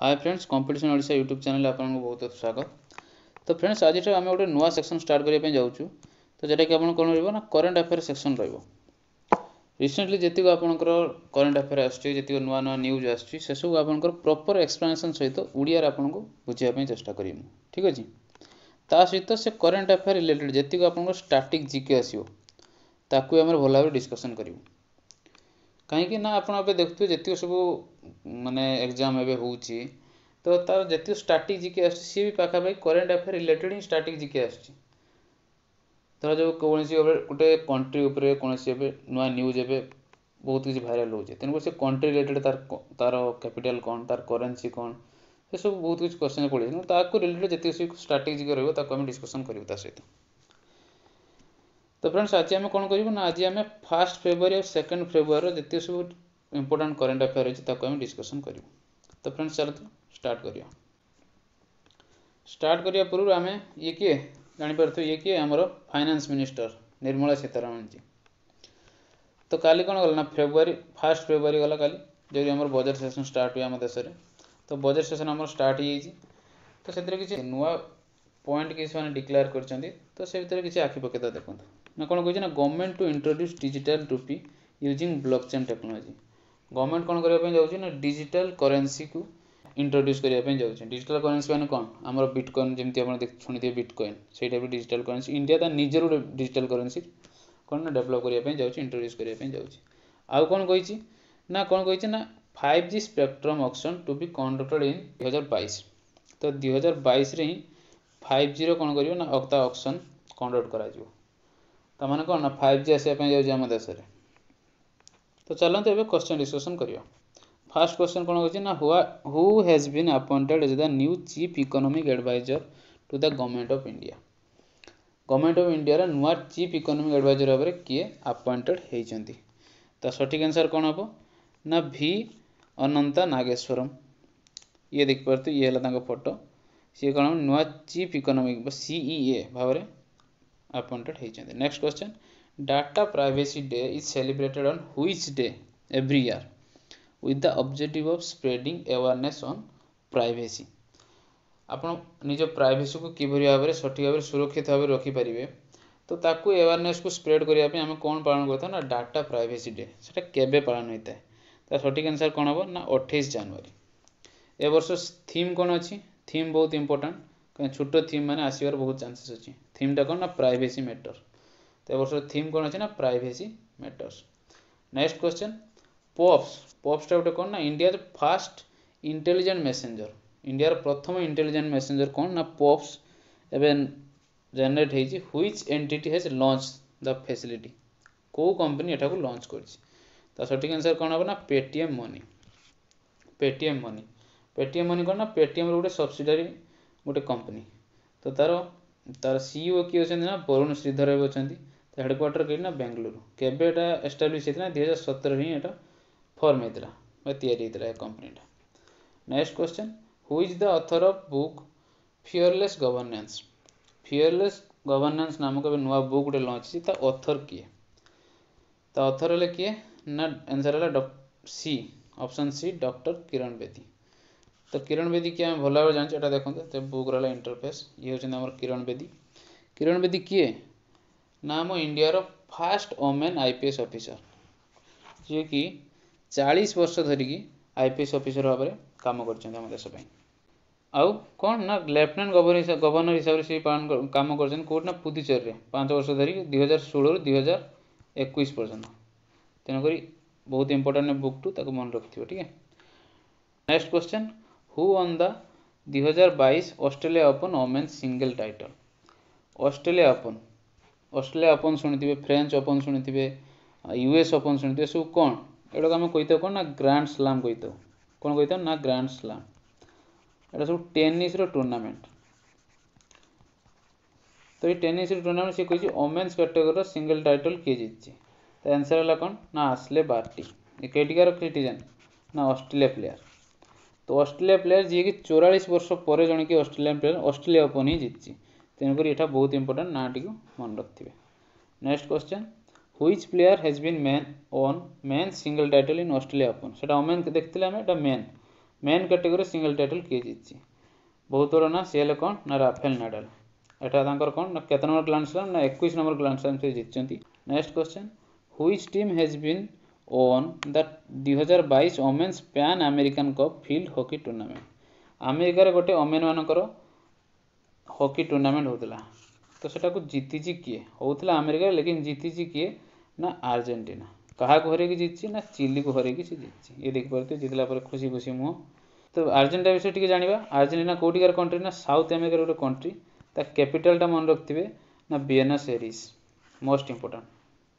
हाय friends competition Odisha YouTube channel आप बहुत स्वागत। तो फ्रेंड्स आज आम गोटे नुआ सेक्शन स्टार्ट करने जाऊँ तो जोटा कि आप करंट अफेयर सेक्शन रिसेंटली जितक आपंकर करंट अफेयर आसक नुआ नुआ न्यूज आसबू आपर प्रॉपर एक्सप्लेनेशन सहित ओडिया आपन को बुझाप चेष्टा करी ठीक अच्छे। ता सहित से करंट अफेयर रिलेटेड जितक आप स्टाटिक जिके आसो आम भल भाव डिस्कसन करूँ कहीं ना आप देखते जितक सब माने एग्जाम एवं हो तो तार जितक स्टाटिक जिके आसी भी पाखापाखि करंट अफेयर रिलेटेड ही स्टाटिक जिके आसी धर जो कौन गोटे कंट्री उपर कौन नुआ न्यूज ए बहुत किसी भाइराल हो तेणुकर से कंट्री रिलेटेड तार कैपिटल कौन तार करेन्सी कौन ये सब बहुत किसी क्वेश्चन पड़े ताकू रिलेटेड जितक सब स्टाटिक जिके रही आम डिस्कसन करूँ सहित। तो फ्रेंड्स आज आम कौन करूँ ना आज आम 1 फेब्रुआरी और 2 फेब्रुआरी जितक सब इम्पोर्टेंट करंट अफेयर अच्छी आम डिस्कसन करूँ। तो फ्रेंड्स चलो स्टार्ट करिया पूर्व आम ये किए जापर ये किए आमर फाइनेंस मिनिस्टर निर्मला सीतारमण जी। तो काली कौन गला ना 1 फेब्रुआरी गला काली जो आम बजेट सेसन स्टार्ट हुए आम देश में। तो बजेट सेसन आम स्टार्ट हो तो किसी नुआ पॉइंट किसी मैंने डिक्लेयर कर किसी आखि पकता देखो ना कौन कहना government to introduce digital rupee using blockchain technology. Government कौन करने जाऊँ ना डिजिटल करेन्सी को इंट्रोड्यूस करने जाऊँ। डिजिटल करेन्सी मैंने कौन आम बिटकॉइन जमी आप शुणी बिटकॉइन से टाइप डिजिटल करेन्सी इंडिया तार निजर गोटे डिजिटल करेन्सी कौन ना डेवलप करने जाऊँ इंट्रोड्यूस करने जाऊँ। आउ कौन कही ना कौन कही ना 5G spectrum auction to be conducted in 2022। तो 2022 रे ही 5G कौन कर अक्ता ऑक्शन कंडक्ट कर कौन ना 5G आसपाई जाऊँ आम देश में। तो चलते एवं क्वेश्चन डिस्कसन करियो। फर्स्ट क्वेश्चन कौन होची ना who has been appointed as the new chief economic adviser to the government of India. Government of India रा नुआ चीफ इकोनॉमिक एडवाइजर भाव किए अपॉइंटेड होती तो सठिक आंसर कौन हम ना भी अनंत नागेश्वरम। ये देख पार्थ ये है फोटो सी कौन नुआ चीफ इकोनॉमिक सीईए भाव में अपॉइंटेड होती। Next question data privacy day is celebrated on which day every year with the objective of spreading awareness on privacy. आपन निज प्राइवेसी को किभरि भाव में सठिक भाव सुरक्षित भाव रखिपारे तो ताकू अवेयरनेस को स्प्रेड करने आम कौन पालन करता ना डाटा प्राइवेसी डे से केबे पालन होता है तो सठिक आंसर कौन हम ना 28 जनवरी। ए वर्ष थीम कौन अच्छी थीम बहुत इंपोर्टेंट कहीं छोट थीम मैंने आसवर बहुत चांसेस अच्छी थीमटा कौन ना प्राइवेसी मैटर। तो ए वर्ष थीम कौन अच्छे ना प्राइवेसी मैटर्स। नेक्स्ट क्वेश्चन पॉप्सटा गोटे कौन ना India first intelligent messenger. India प्रथम इंटेलिजेंट मैसेंजर कौन ना पॉप्स एवं जनरेट होती which entity has launch the facility. को कंपनी एटा को लॉन्च करछि तो सठिक आंसर कौन हम ना पेटीएम मनी कौन ना पेटीएम गोटे सब्सिडारी गोटे कंपनी। तो तार सीईओ किए होती ना वरुण श्रीधर अच्छा तो हेडक्वार्टर कहीं ना बेंगलुरु केबे एटा एस्टाब्लिश होता 2017 ही एटा फॉर्म होता या कंपनीटा। Next question who is the author of book fearless governance. Fearless governance नामक ए नुआ बुक गोटे लॉन्च होती तो ऑथर किए तो ऑथर है किए ना आंसर है C option C doctor Kiran Bedi. तो किरण बेदी किए आम भल भाव जानते यहाँ देखते तो बुक रहा इंटरफेस ये होती आम किरण बेदी किए ना आम India first women IPS officer जी कि 40 वर्ष धरिकी आईपीएस ऑफिसर भाव में काम करम देश आउ कौन ना लेफ्टनाट गवर्नर हिसाब से काम कर पुदुचेरी 5 वर्ष धरिकी 2016 रू 2021 पर्यटन तेणुकरी बहुत इंपोर्टेंट बुक टू मन रखिथ्यो ठीक है। Next question who won the 2022 Australia open women single title. Australia open शुणुवे फ्रेंच ओपन शुणुवे यूएस ओपन शुणुवे सब कौन एटा आम कही कौन ना ग्रांड स्लाम कही कौन कही ना ग्रांड स्लाम एटा सब टेनिस टूर्नामेंट। तो ये टेनिस टूर्नामेंट सी कही ओमेन्स कैटेगरी सिंगल टाइटल किए जीतची तो आंसर है कौन ना आश्ले बार्टी। ये कईटिकार सिटीजन ना ऑस्ट्रेलिया प्लेयर। तो ऑस्ट्रेलिया प्लेयर जी कि 44 वर्ष पर जन कि ऑस्ट्रेलियन प्लेयर ऑस्ट्रेलिया ओपन ही जीतची तेणुकर यहाँ बहुत इंपोर्टेंट ना टी मन रखिए। Next question which player has been man on men single title in Australia open से ओमेन देखते आम men men category single title किए जीति बहुत बड़ा ना सी कौन ना राफेल नाडाल एटा कौन ना केत नंबर ग्रांड स्लैम ना 21 नंबर ग्रांड स्लैम से जीति। Next question which team has been won the 2022 women's pan American cup field hockey tournament अमेरिकार गोटे ओमेन मानकर हॉकी टूर्नामेंट होता तो सेटा को जीति किए होता अमेरिका लेकिन जीति किए ना आर्जेंटीना क्या को हर जीति ना चिली को हर जीति ये देखिए जीतला खुशी खुशी मुह तो आर्जेंटीना विषय टी जाना आर्जेंटीना कौटिकार कंट्री ना साउथ अमेरिकार गोटे कंट्री ता कैपिटालटा मन रखिथे ना Buenos Aires most important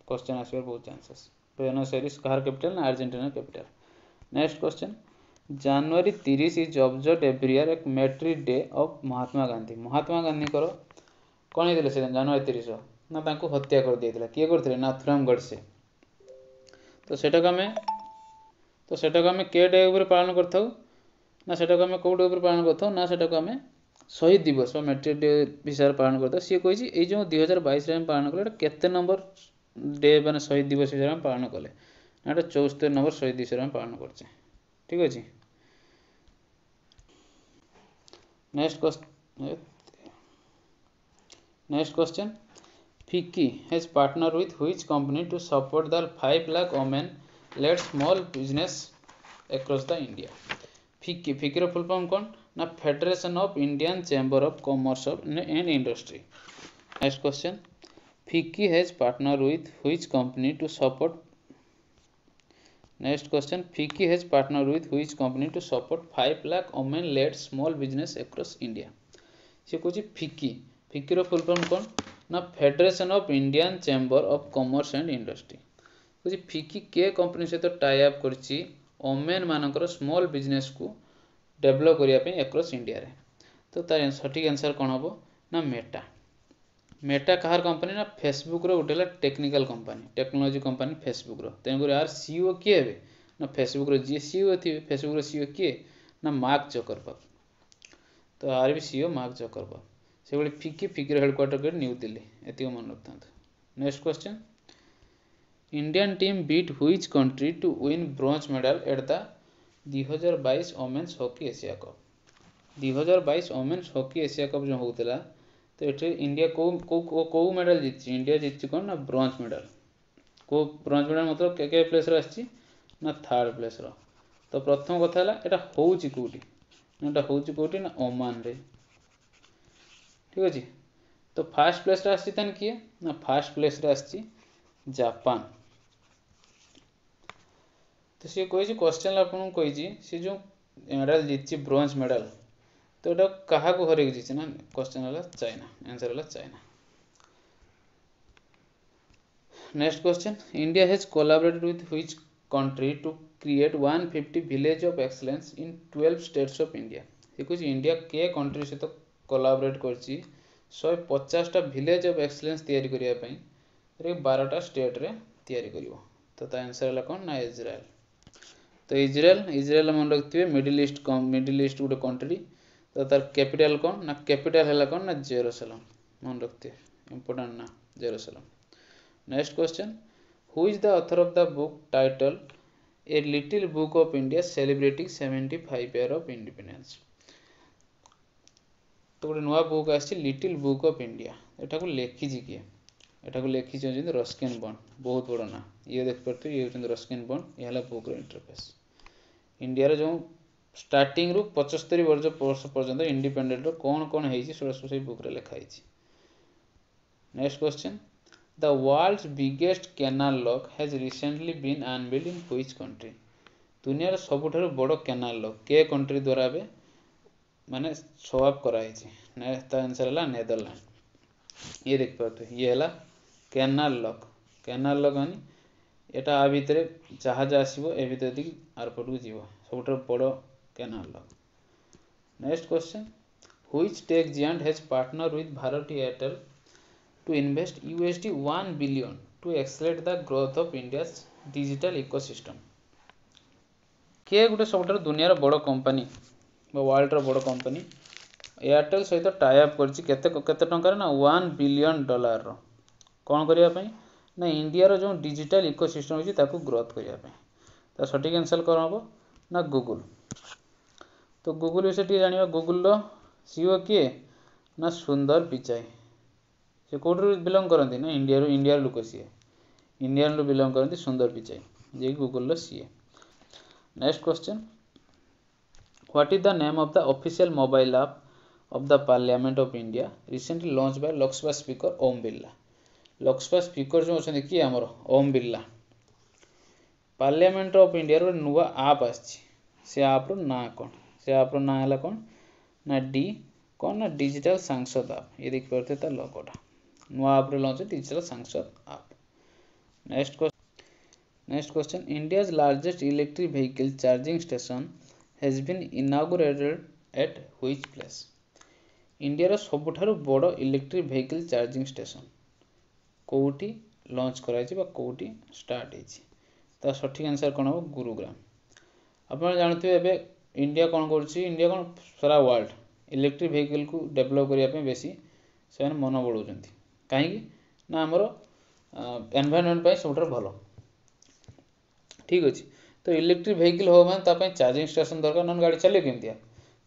question आसबार बहुत चान्सेस बिएनस एरिस कहार कैपिटाल ना Argentina capital. Next question January 30 is observed every year एक martyr day of Mahatma Gandhi को कौन होते जनवरी 30 ना तांको हत्या कर दिया किए करते नाथुराम गोडसे तो सेटा को हमें के डे ऊपर पालन करथौ ना सेटा को हमें को डे ऊपर पालन करथौ ना सेटा को हमें शहीद दिवस बा मेट्री डे हिसाब पालन करथौ सी कहि ए जो 2022 रे पालन करले केते नंबर डे माने शहीद दिवस हिसाब पालन करले ना 74 नंबर शहीद दिवस रे पालन करछे ठीक अछि। Next question FICCI has partner with which company to support the 5 lakh women led small business across the India FICCI रो फुल फॉर्म कौन ना federation of Indian chamber of commerce and industry. Next question FICCI has partner with which company to support next question FICCI has partner with which company to support 5 lakh women led small business across India से कहते FICCI रो full form कौन ना federation of Indian chamber of commerce and industry कहते FICCI के company सहित tie up करछि women मानकर स्मॉल बिजनेस को डेवलप करने अक्रॉस इंडिया रे तो तार सठिक आंसर कौन हम ना मेटा कहार कंपनी ना फेसबुक रो उठेला technical company technology company Facebook रो तेणुकर यार सीईओ किए हे ना फेसबुक रो जी सीईओ थे फेसबुक रो सीईओ किए ना मार्क जकरबर्ग तो यार भी सीईओ मार्क जकरबर्ग से फिक्की हेडक्वार्टर कर न्यू दिल्ली एतिको मन रखता। Next question Indian team beat which country to win bronze medal at the 2022 women's hockey Asia cup 2022 women's hockey Asia cup जो होता तो ये इंडिया को मेडल जीतची इंडिया जीतची कौन ना ब्रोंज मेडल को ब्रोंज मेडल मतलब के प्लेस आसी ना थर्ड प्लेस तो प्रथम कथा यहाँ हूँ कौटी ना ओमान रे ठीक अच्छे तो फास्ट प्लेस आसी किए ना फास्ट प्लेस आसी जापान तो सी कही क्वेश्चन आपको कही सी जो मेडल जीतची ब्रोंज मेडल तो ये क्या को हर जीत ना क्वेश्चन है चाइना आंसर है China. Next question India has collaborated with which country to create 150 village of excellence in 12 states of India देखिए इंडिया के कंट्री सहित कोलाबोरेट करछि 150 विलेज ऑफ एक्सीलेंस तैयारी करिया पई 12 स्टेट रे तैयारी करिवो तो ता आंसर है कौन ना इजराइल तो इजराइल मन रखिथे मिडिल ईस्ट गोटे कंट्री तो तार कैपिटल कौन ना कैपिटल है कौन ना जेरूसलम मन रखते इम्पोर्टेंट ना Jerusalem. Next question who is the author of the book title a little book of India celebrating 75 year of independence तो गोटे नुआ बुक आसी लिटिल बुक ऑफ इंडिया एटाकू लेखिछि किए एटाकू लेखिछि रस्किन बॉन्ड बहुत बड़ा ना ये देखिपे ये होउछन रस्किन बॉन्ड ये हला बुक रो इंटरफेस इंडिया रे जो स्टार्टिंग रु 75 वर्ष पर्यंत इंडिपेंडेंट रो कौन कौन है से बुक रे लिखाई। Next question the world's biggest canal lock has recently been unveiled in which country दुनिया रो सबुठारो बड़ो कैनाल लॉक के कंट्री द्वारा बे माने सॉल्व कराई छी नेक्स्ट आंसर हला नेदरलैंड ये देख पाते ये हला कैनाल लॉक माने एटा आ भीतर जहाज आसीबो ए भीतर दिक एयरपोर्ट को जीवो सबुठारो बड़ो canal lock. Next question which tech giant has partner with Bharti Airtel to invest $1 billion to accelerate the growth of India's digital ecosystem के गोटे सबुठारो दुनिया रो बड़ कंपनी वर्ल्ड रो बड़ कंपनी एयरटेल सहित टाई अप करछि केते टंका रे ना $1 बिलियन रो कोन करिया पई ना इंडिया रो जो डिजिटल इकोसिस्टम होछि ताकू ग्रोथ करिया पई तो सठिक आंसर कोन हबो ना गूगल। तो गुगुल विषय टी जाना गुगुल सीईओ किए ना सुंदर पिचाई से कौटू बिलंग करती ना इंडिया लोक सी इंडियान बिलंग करती Sundar Pichai ji Google CA. Next question what is the name of the official mobile app of the parliament of India recently launch by Lok Sabha speaker Om Birla. Lok Sabha speaker जो अच्छा किए आमर Om Birla parliament of India रो नुआ आप आछि से आप रो ना कौन से आप रो ना है कौन ना डी कौन ना डिजिटल सांसद आप ये देख पारे तार लोगोटा नुआ आप रो launch digital Sansad app. Next question India's largest electric vehicle charging station has been inaugurated at which place. India रो सबुठारु बड़ इलेक्ट्रिक व्हीकल चार्जिंग स्टेशन कोउटी लॉन्च कराइछि बा कोउटी स्टार्ट हेछि तो सठिक आंसर कौन हम गुरुग्राम। आप जानते हैं इंडिया कौन कर इंडिया कौन सारा वर्ल्ड इलेक्ट्रिक व्हीकल को डेवलप करने बेस से मन बढ़ाऊँ कहीं ना आमर एनवायरनमेंट सब भल ठीक अच्छे तो इलेक्ट्रिक व्हीकल हो मैं चार्जिंग स्टेशन दरकार ना गाड़ी चलो कमी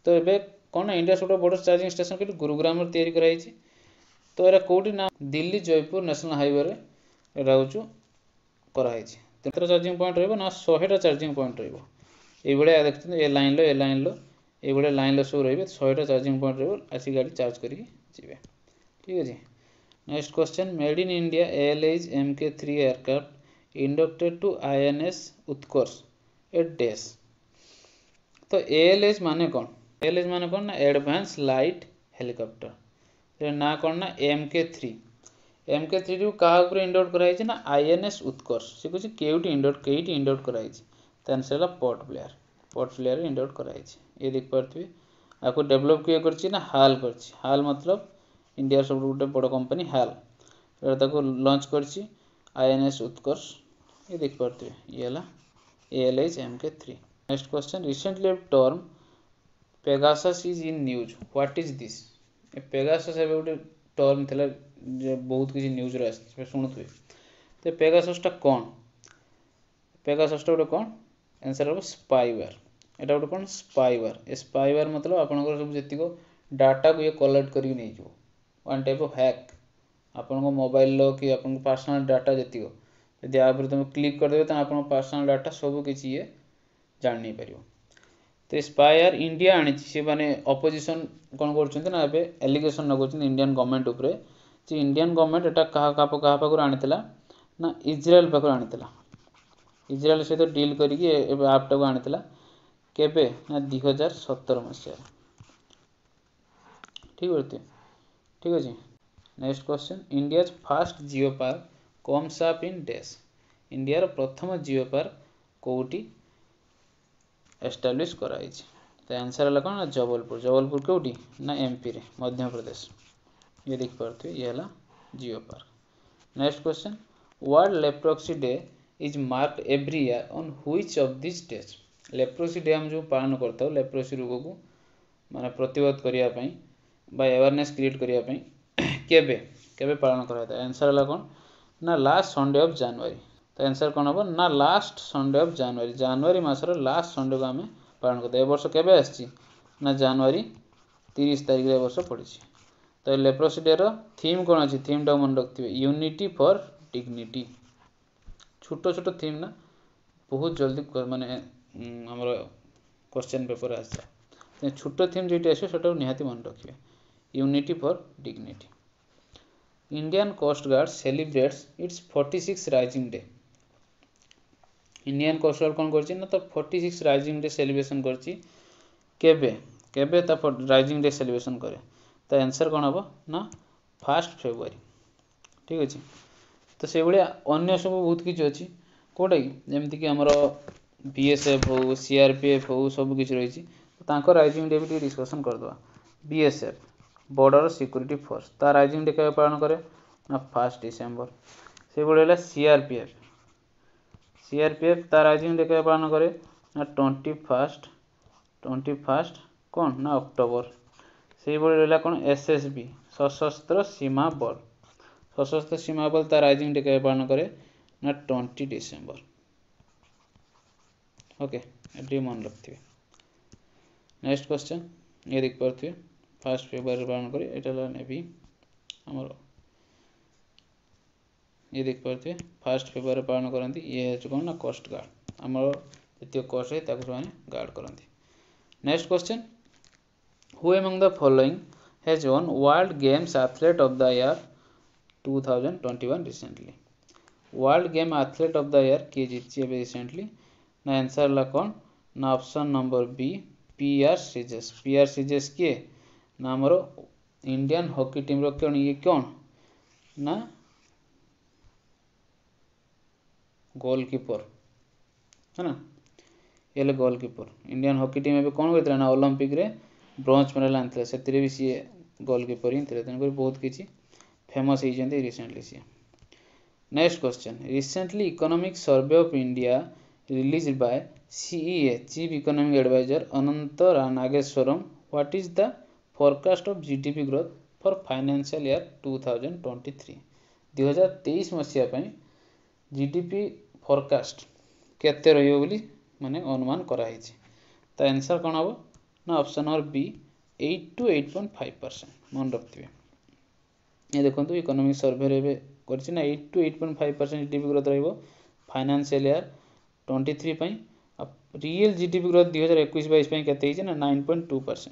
तो ये कौन इंडिया सब बड़ चार्जिंग स्टेशन कि गुरुग्राम तैयारी कराई तो ये कौटी ना दिल्ली जयपुर नेशनल हाईवे रोचु कराई तेतर चार्जिंग पॉइंट रहा 100 चार्जिंग पॉइंट रहा देखते हैं ये लाइन लो सब रही 100 चार्जिंग पॉइंट रही गाड़ी चार्ज करके जी ठीक है। Next question made in India AL-3 aircraft inducted to INS Utkarsh at dash. तो AL-3 माने कौन ना एडवांस लाइट हेलीकॉप्टर ना कौन ना MK-3 को क्या उपरे इंडक्ट कराई ना INS उत्कर्ष से कुछ केईटी इंडक्ट कराई तो आंसर है पोर्ट ब्लेयर इंडक्ट कराई ये देख पारे आपको डेवलप किए कर हाल कर मतलब इंडिया सब गोटे बड़ कंपनी हाल लॉन्च कर INS उत्कर्ष ये देख पारे ये AL-3। Next question recently term Pegasus is in news what is this. Pegasus गोटे टर्म थी बहुत किसी न्यूज रे शुणुए तो पेगाससटा कौन पेगाससटा गोटे कौन आंसर हम स्पाइवेयर एटा गोटे कौन स्पाइवेयर मतलब आपंकर सब जितक डाटा को ये कलेक्ट करके नहीं जो वन टाइप ऑफ हैक आपण मोबाइल कि आप पर्सनल डाटा जितक यदि आप तुम क्लिक करदे तो आप पर्सनल डाटा सब किसी ये जान नहीं पार तो स्पायर इंडिया आनी सी मैंने अपोजिशन कौन करना एलिगेशन लगे इंडियन गवर्नमेंट उपरे जी इंडियन गवर्नमेंट एटा क्या पाखर आनीला ना इजराइल पाखर आनीला इजराइल सहित डील करके आपटा को आनीला केबे ना 2017 मसीह ठीक है ठीक अच्छे। Next question India's first geo park comes up in dash. India प्रथम जियो पार्क कोटी एस्टाब्लीश कराई तो आंसर है कौन जबलपुर कोटी ना MP रे मध्य प्रदेश ये देख पार्थे ये है geo park. Next question world leprosy day is marked every year on which of this days. Leprosy day हम जो पालन करता लेप्रोसी रोग को माने प्रतिबद्ध करने अवेयरनेस क्रिएट करने केबे पालन कराता आंसर है कौन ना लास्ट संडे ऑफ जनवरी तो आंसर कौन हम ना लास्ट संडे ऑफ जनवरी मासर लास्ट संडे को आम पालन करते वर्ष केबे आछि ना जनवरी 30 तारिख रे वर्ष पड़ी तो लेप्रोसी डे रो थीम कौन अच्छी थीम टा मन रखिए यूनिटी फॉर डिग्निटी छोटो छोटो थीम ना बहुत जल्दी माने आम क्वेश्चन पेपर आस छोटो थीम जो आसो निहाती मन रखिए unity for dignity. Indian coast guard celebrates its 46 rising day. Indian coast guard कौन कर तो 46 राइजिंग डे सेलिब्रेशन केबे राइजिंग डे सेलिब्रेशन करे तो आंसर कौन हम ना 1 February ठीक अच्छे। तो से भाया अगर सब बहुत किसी अच्छी कौटा कि जमीक आमर BSF हो CRPF हो सब किसी रही राइजिंग डे भी डिस्कसन करदे। BSF बॉर्डर सिक्यूरिटी फोर्स तार राइजिंग डे के पालन करे ना 1 December से भाई CRPF तार राइजिंग डे के पालन करे ना 21 कौन ना अक्टोबर से भाई रहा कौन SSB सशस्त्र सीमा बल तार राइजिंग डे के पालन करे ना 20 December ओके मन रखिए। नेक्स्ट क्वेश्चन ये देख पारे फास्ट फेब्रुआरी पालन करें यहाँ नेभी आमर ये देख पारे फास्ट फेब्रुआरी पालन करती ये कौन ना कोस्ट गार्ड आमर जो कोस्ट है ताकि से गार्ड करती। Next question who among the following has won world games athlete of the year 2021 recently world game athlete of the year किए जीतची अभी रिसेंटली ना आंसर ला कौन ना option number B P R Sreejesh किए ना आमर इंडियन हॉकी टीम रो कौन ये कौन ना गोलकीपर है ना ये गोलकीपर इंडियन हॉकी टीम ए कौन करते ना ओलंपिक रे ब्रोंज मेडल आनी से भी सी गोलकीपर ही तेनाली बहुत किसी फेमस होती रिसेंटली सी। Next question recently economic survey of India release by CEA chief economic adviser Anant Nageswaran what is the forecast of GDP growth for financial year 2023 2023 मसीहा पई जीडीपी फोरकास्ट केते रहियो बोली माने अनुमान करा है जी तो आंसर कौन हम ना ऑप्शन नंबर बी 8 to 8.5% मन रखिए ये देखो इकोनॉमिक सर्वे करना 8 to 8.5% जीडीपी ग्रोथ रहिबो फाइनेंशियल ईयर 23 पई रियल जीडीपी ग्रोथ 2021-22 पई केते हिजे ना 9.2%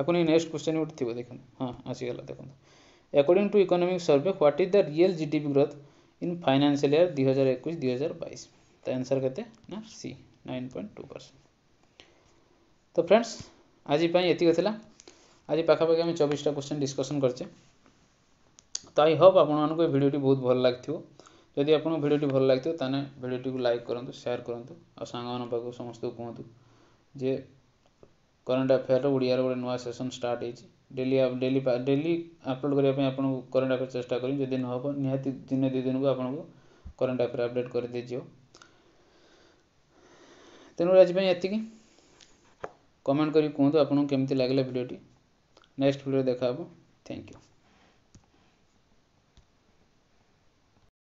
आखनी। नेक्स्ट क्वेश्चन उठि थबो देखन हां आसी गला देखन according to economic survey what is the real GDP growth in financial year 2021-22 तो आंसर केते ना सी 9.2%। तो फ्रेंड्स आज पई एतिक थिला आज पाखापाखि आम 24टा क्वेश्चन डिस्कसन करछे तो आई होप आपको भिडियोटी बहुत भल लगे जदि आपको भिडियोटी भल लगे तेने भिडियोटी को लाइक करूँ शेयर करूँ और सांग पाक समस्त कहतु जे करंट अफेयर ओडिया गोटे नुआ सेसन स्टार्ट होती डेली अपलोड करने आपको करंट अफेयर चेस्टा करें जदि नहब निहाती दिन दुई दिन को आपको करंट अफेयर अपडेट कर दिजो तेणु आज ये कमेंट कर कहतु आपको केमती लगे भिडियोटी नेक्स्ट भिडियो देखा। Thank you.